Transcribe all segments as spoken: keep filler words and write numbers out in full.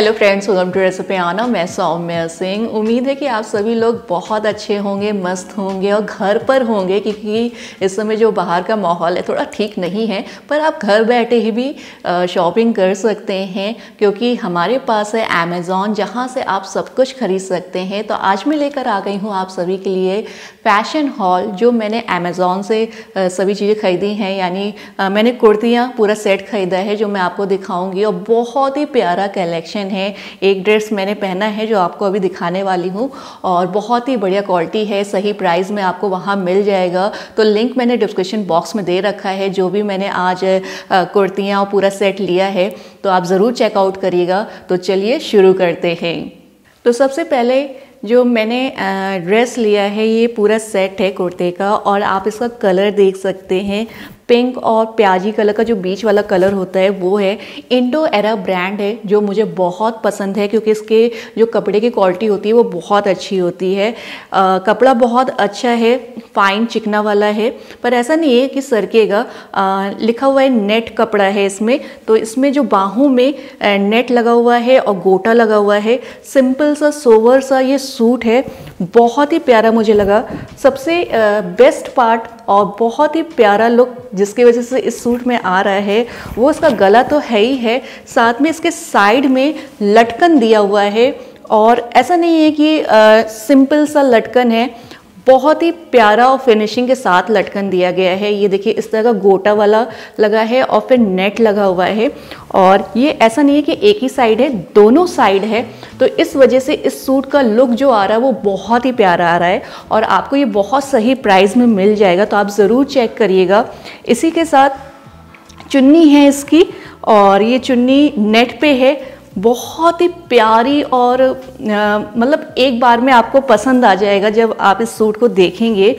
Hello friends, welcome to recipe आना। मैं सौम्य सिंह। उम्मीद है कि आप सभी लोग बहुत अच्छे होंगे, मस्त होंगे और घर पर होंगे, क्योंकि इस समय जो बाहर का माहौल है थोड़ा ठीक नहीं है। पर आप घर बैठे ही भी शॉपिंग कर सकते हैं, क्योंकि हमारे पास है अमेज़ॉन, जहां से आप सब कुछ खरीद सकते हैं। तो आज मैं लेकर आ गई हूँ आप सभी के लिए फैशन हॉल, जो मैंने अमेज़ॉन से सभी चीज़ें खरीदी हैं। यानी मैंने कुर्तियाँ पूरा सेट खरीदा है, जो मैं आपको दिखाऊँगी, और बहुत ही प्यारा कलेक्शन है। एक ड्रेस मैंने पहना है जो आपको अभी दिखाने वाली हूँ, और बहुत ही बढ़िया क्वालिटी है। सही प्राइस में आपको वहाँ मिल जाएगा। तो लिंक मैंने डिस्क्रिप्शन बॉक्स में दे रखा है। जो भी मैंने आज कुर्तियाँ और पूरा सेट लिया है, तो आप ज़रूर चेकआउट करिएगा। तो चलिए शुरू करते हैं। तो सबसे पहले जो मैंने ड्रेस लिया है, ये पूरा सेट है कुर्ते का, और आप इसका कलर देख सकते हैं। पिंक और प्याजी कलर का जो बीच वाला कलर होता है वो है। इंडो एरा ब्रांड है, जो मुझे बहुत पसंद है, क्योंकि इसके जो कपड़े की क्वालिटी होती है वो बहुत अच्छी होती है। आ, कपड़ा बहुत अच्छा है, फाइन चिकना वाला है, पर ऐसा नहीं है कि सरकेगा। लिखा हुआ है नेट कपड़ा है इसमें। तो इसमें जो बाहों में नेट लगा हुआ है और गोटा लगा हुआ है। सिंपल सा सोवर सा ये सूट है, बहुत ही प्यारा मुझे लगा। सबसे बेस्ट पार्ट और बहुत ही प्यारा लुक जिसकी वजह से इस सूट में आ रहा है वो इसका गला तो है ही है, साथ में इसके साइड में लटकन दिया हुआ है। और ऐसा नहीं है कि आ, सिंपल सा लटकन है, बहुत ही प्यारा और फिनिशिंग के साथ लटकन दिया गया है। ये देखिए, इस तरह का गोटा वाला लगा है और फिर नेट लगा हुआ है। और ये ऐसा नहीं है कि एक ही साइड है, दोनों साइड है। तो इस वजह से इस सूट का लुक जो आ रहा है वो बहुत ही प्यारा आ रहा है, और आपको ये बहुत सही प्राइस में मिल जाएगा। तो आप ज़रूर चेक करिएगा। इसी के साथ चुन्नी है इसकी, और ये चुन्नी नेट पे है। बहुत ही प्यारी और मतलब एक बार में आपको पसंद आ जाएगा जब आप इस सूट को देखेंगे।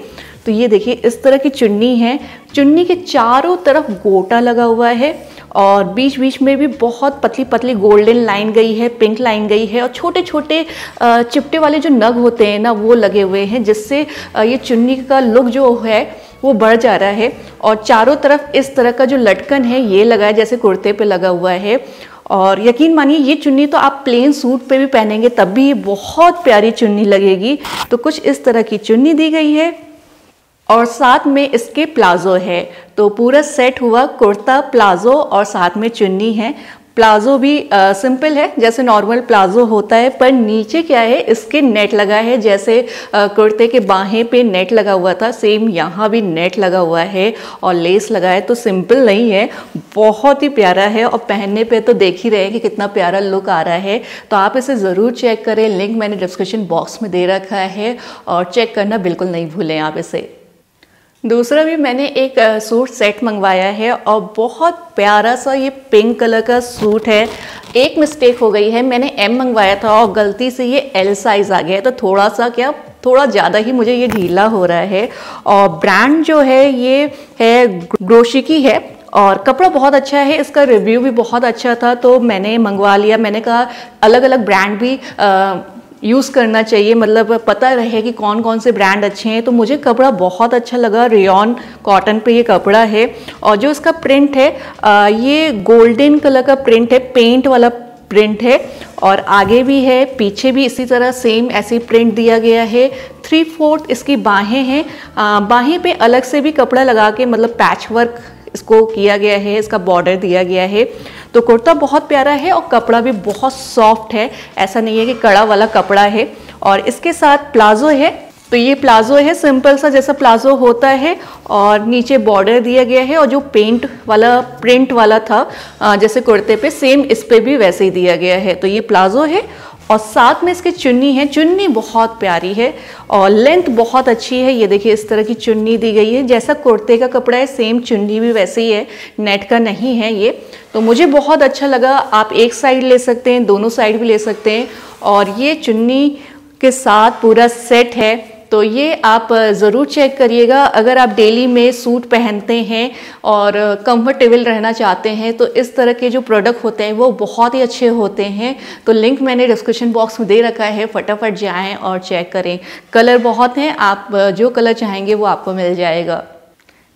तो ये देखिए, इस तरह की चुन्नी है। चुन्नी के चारों तरफ गोटा लगा हुआ है, और बीच बीच में भी बहुत पतली पतली गोल्डन लाइन गई है, पिंक लाइन गई है, और छोटे छोटे चिपटे वाले जो नग होते हैं ना, वो लगे हुए हैं, जिससे ये चुन्नी का लुक जो है वो बढ़ जा रहा है। और चारों तरफ इस तरह का जो लटकन है ये लगा है, जैसे कुर्ते पे लगा हुआ है। और यकीन मानिए, ये चुन्नी तो आप प्लेन सूट पे भी पहनेंगे तब भी ये बहुत प्यारी चुन्नी लगेगी। तो कुछ इस तरह की चुन्नी दी गई है, और साथ में इसके प्लाज़ो है। तो पूरा सेट हुआ कुर्ता, प्लाज़ो और साथ में चुन्नी है। प्लाज़ो भी आ, सिंपल है, जैसे नॉर्मल प्लाज़ो होता है, पर नीचे क्या है, इसके नेट लगा है। जैसे आ, कुर्ते के बाहें पे नेट लगा हुआ था, सेम यहाँ भी नेट लगा हुआ है और लेस लगा है। तो सिंपल नहीं है, बहुत ही प्यारा है, और पहनने पे तो देख ही रहे हैं कि कितना प्यारा लुक आ रहा है। तो आप इसे ज़रूर चेक करें। लिंक मैंने डिस्क्रिप्शन बॉक्स में दे रखा है, और चेक करना बिल्कुल नहीं भूलें आप इसे। दूसरा भी मैंने एक सूट सेट मंगवाया है, और बहुत प्यारा सा ये पिंक कलर का सूट है। एक मिस्टेक हो गई है, मैंने एम मंगवाया था और गलती से ये एल साइज़ आ गया है। तो थोड़ा सा क्या, थोड़ा ज़्यादा ही मुझे ये ढीला हो रहा है। और ब्रांड जो है ये है ग्रोशिकी है, और कपड़ा बहुत अच्छा है, इसका रिव्यू भी बहुत अच्छा था, तो मैंने मंगवा लिया। मैंने कहा अलग अलग ब्रांड भी आ, यूज़ करना चाहिए, मतलब पता रहे कि कौन कौन से ब्रांड अच्छे हैं। तो मुझे कपड़ा बहुत अच्छा लगा, रेयॉन कॉटन पे ये कपड़ा है। और जो इसका प्रिंट है ये गोल्डन कलर का प्रिंट है, पेंट वाला प्रिंट है, और आगे भी है, पीछे भी इसी तरह सेम ऐसे प्रिंट दिया गया है। थ्री फोर्थ इसकी बाहें हैं। बाहें पे अलग से भी कपड़ा लगा के मतलब पैच वर्क इसको किया गया है, इसका बॉर्डर दिया गया है। तो कुर्ता बहुत प्यारा है, और कपड़ा भी बहुत सॉफ्ट है, ऐसा नहीं है कि कड़ा वाला कपड़ा है। और इसके साथ प्लाज़ो है। तो ये प्लाज़ो है, सिंपल सा जैसा प्लाज़ो होता है, और नीचे बॉर्डर दिया गया है, और जो पेंट वाला प्रिंट वाला था जैसे कुर्ते पे, सेम इस पे भी वैसे ही दिया गया है। तो ये प्लाज़ो है, और साथ में इसकी चुन्नी है। चुन्नी बहुत प्यारी है, और लेंथ बहुत अच्छी है। ये देखिए, इस तरह की चुन्नी दी गई है। जैसा कुर्ते का कपड़ा है, सेम चुन्नी भी वैसे ही है, नेट का नहीं है ये। तो मुझे बहुत अच्छा लगा। आप एक साइड ले सकते हैं, दोनों साइड भी ले सकते हैं। और ये चुन्नी के साथ पूरा सेट है। तो ये आप ज़रूर चेक करिएगा। अगर आप डेली में सूट पहनते हैं और कंफर्टेबल रहना चाहते हैं, तो इस तरह के जो प्रोडक्ट होते हैं वो बहुत ही अच्छे होते हैं। तो लिंक मैंने डिस्क्रिप्शन बॉक्स में दे रखा है, फटाफट जाएं और चेक करें। कलर बहुत हैं, आप जो कलर चाहेंगे वो आपको मिल जाएगा।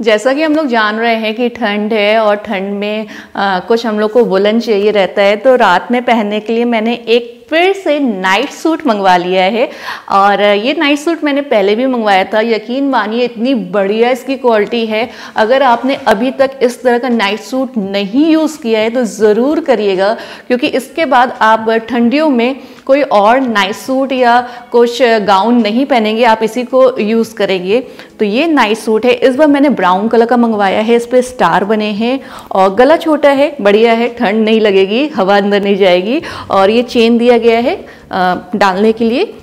जैसा कि हम लोग जान रहे हैं कि ठंड है और ठंड में आ, कुछ हम लोग को वुलन चाहिए रहता है, तो रात में पहनने के लिए मैंने एक फिर से नाइट सूट मंगवा लिया है। और ये नाइट सूट मैंने पहले भी मंगवाया था, यकीन मानिए इतनी बढ़िया इसकी क्वालिटी है। अगर आपने अभी तक इस तरह का नाइट सूट नहीं यूज़ किया है तो ज़रूर करिएगा, क्योंकि इसके बाद आप ठंडियों में कोई और नाइट सूट या कुछ गाउन नहीं पहनेंगे, आप इसी को यूज़ करेंगे। तो ये नाइट सूट है, इस बार मैंने ब्राउन कलर का मंगवाया है, इस पर स्टार बने हैं और गला छोटा है, बढ़िया है, ठंड नहीं लगेगी, हवा अंदर नहीं जाएगी। और ये चेन दिया गया है आ, डालने के लिए,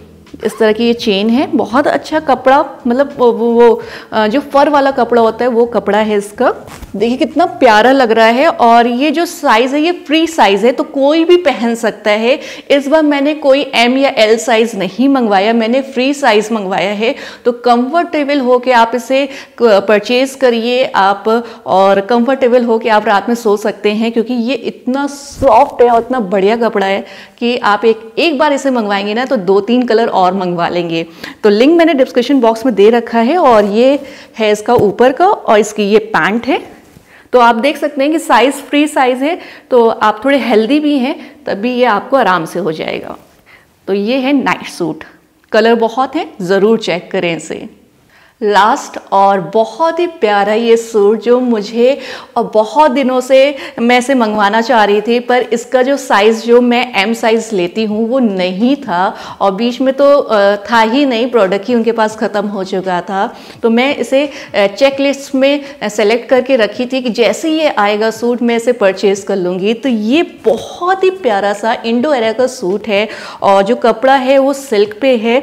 इस तरह की ये चेन है। बहुत अच्छा कपड़ा, मतलब वो, वो जो फर वाला कपड़ा होता है वो कपड़ा है इसका। देखिए कितना प्यारा लग रहा है। और ये जो साइज़ है ये फ्री साइज़ है, तो कोई भी पहन सकता है। इस बार मैंने कोई एम या एल साइज़ नहीं मंगवाया, मैंने फ्री साइज़ मंगवाया है। तो कंफर्टेबल हो के आप इसे परचेज़ करिए आप, और कंफर्टेबल हो के आप रात में सो सकते हैं, क्योंकि ये इतना सॉफ्ट है और इतना बढ़िया कपड़ा है कि आप एक एक बार इसे मंगवाएंगे ना तो दो तीन कलर और मंगवा लेंगे। तो लिंक मैंने डिस्क्रिप्शन बॉक्स में दे रखा है। और ये है इसका ऊपर का, और इसकी ये पैंट है। तो आप देख सकते हैं कि साइज़ फ्री साइज़ है, तो आप थोड़े हेल्दी भी हैं तभी ये आपको आराम से हो जाएगा। तो ये है नाइट सूट, कलर बहुत है, ज़रूर चेक करें इसे। लास्ट और बहुत ही प्यारा ये सूट, जो मुझे और बहुत दिनों से मैं इसे मंगवाना चाह रही थी, पर इसका जो साइज़ जो मैं एम साइज़ लेती हूँ वो नहीं था, और बीच में तो था ही नहीं, प्रोडक्ट ही उनके पास ख़त्म हो चुका था। तो मैं इसे चेक लिस्ट में सेलेक्ट करके रखी थी कि जैसे ही ये आएगा सूट मैं इसे परचेज़ कर लूँगी। तो ये बहुत ही प्यारा सा इंडो एरा का सूट है, और जो कपड़ा है वो सिल्क पे है।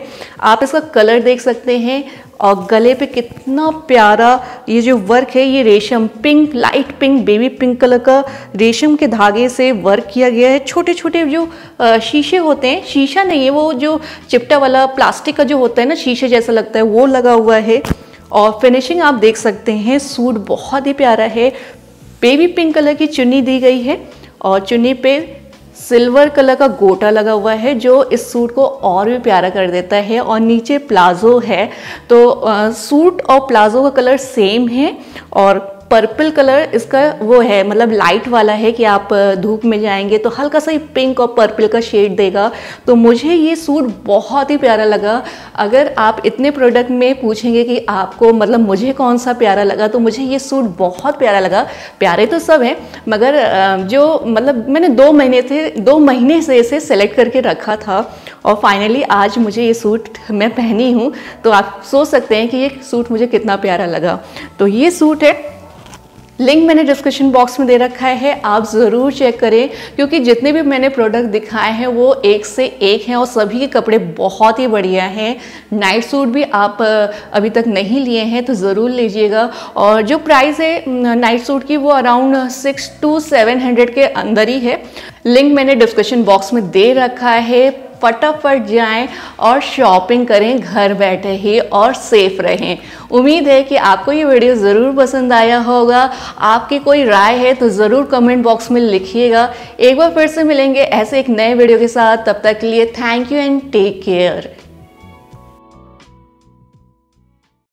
आप इसका कलर देख सकते हैं, और गले पे कितना प्यारा ये जो वर्क है, ये रेशम pink, light pink, baby pink colour का रेशम के धागे से वर्क किया गया है। छोटे छोटे जो शीशे होते हैं, शीशा नहीं है वो, जो चिपटा वाला प्लास्टिक का जो होता है ना, शीशे जैसा लगता है, वो लगा हुआ है। और फिनिशिंग आप देख सकते हैं, सूट बहुत ही प्यारा है। बेबी पिंक कलर की चुन्नी दी गई है, और चुन्नी पे सिल्वर कलर का गोटा लगा हुआ है, जो इस सूट को और भी प्यारा कर देता है। और नीचे प्लाज़ो है, तो आ, सूट और प्लाज़ो का कलर सेम है, और पर्पल कलर इसका वो है, मतलब लाइट वाला है कि आप धूप में जाएंगे तो हल्का सा ही पिंक और पर्पल का शेड देगा। तो मुझे ये सूट बहुत ही प्यारा लगा। अगर आप इतने प्रोडक्ट में पूछेंगे कि आपको, मतलब मुझे कौन सा प्यारा लगा, तो मुझे ये सूट बहुत प्यारा लगा। प्यारे तो सब हैं, मगर जो, मतलब मैंने दो महीने थे दो महीने से इसे सेलेक्ट करके रखा था, और फाइनली आज मुझे ये सूट मैं पहनी हूँ। तो आप सोच सकते हैं कि ये सूट मुझे कितना प्यारा लगा। तो ये सूट है, लिंक मैंने डिस्क्रिप्शन बॉक्स में दे रखा है, आप ज़रूर चेक करें, क्योंकि जितने भी मैंने प्रोडक्ट दिखाए हैं वो एक से एक हैं, और सभी के कपड़े बहुत ही बढ़िया हैं। नाइट सूट भी आप अभी तक नहीं लिए हैं तो ज़रूर लीजिएगा। और जो प्राइस है नाइट सूट की वो around six to seven hundred के अंदर ही है। लिंक मैंने डिस्क्रिप्शन बॉक्स में दे रखा है, फटाफट जाएं और शॉपिंग करें घर बैठे ही, और सेफ रहें। उम्मीद है कि आपको ये वीडियो ज़रूर पसंद आया होगा। आपकी कोई राय है तो ज़रूर कमेंट बॉक्स में लिखिएगा। एक बार फिर से मिलेंगे ऐसे एक नए वीडियो के साथ, तब तक के लिए thank you and take care.